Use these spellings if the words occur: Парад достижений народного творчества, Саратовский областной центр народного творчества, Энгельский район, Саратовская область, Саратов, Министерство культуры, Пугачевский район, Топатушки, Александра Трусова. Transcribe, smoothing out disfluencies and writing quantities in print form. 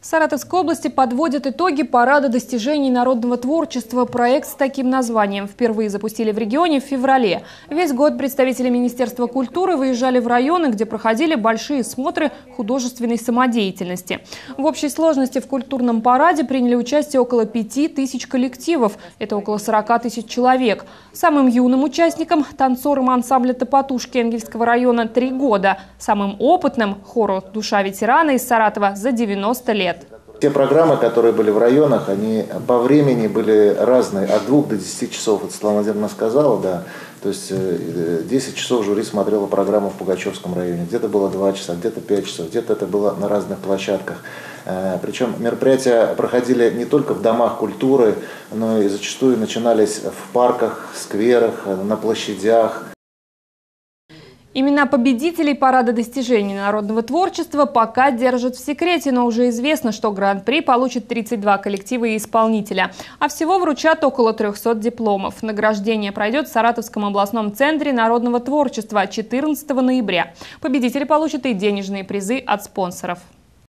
В Саратовской области подводят итоги парада достижений народного творчества. Проект с таким названием впервые запустили в регионе в феврале. Весь год представители Министерства культуры выезжали в районы, где проходили большие смотры художественной самодеятельности. В общей сложности в культурном параде приняли участие около 5000 коллективов. Это около 40 000 человек. Самым юным участником – танцором ансамбля «Топатушки» Энгельского района 3 года. Самым опытным – хору «Душа ветерана» из Саратова за 90 лет. Те программы, которые были в районах, они по времени были разные, от 2 до 10 часов, это Светлана Владимировна сказала, да. То есть 10 часов жюри смотрело программу в Пугачевском районе, где-то было 2 часа, где-то 5 часов, где-то это было на разных площадках. Причем мероприятия проходили не только в домах культуры, но и зачастую начинались в парках, скверах, на площадях. Имена победителей парада достижений народного творчества пока держат в секрете, но уже известно, что гран-при получат 32 коллектива и исполнителя. А всего вручат около 300 дипломов. Награждение пройдет в Саратовском областном центре народного творчества 14 ноября. Победители получат и денежные призы от спонсоров.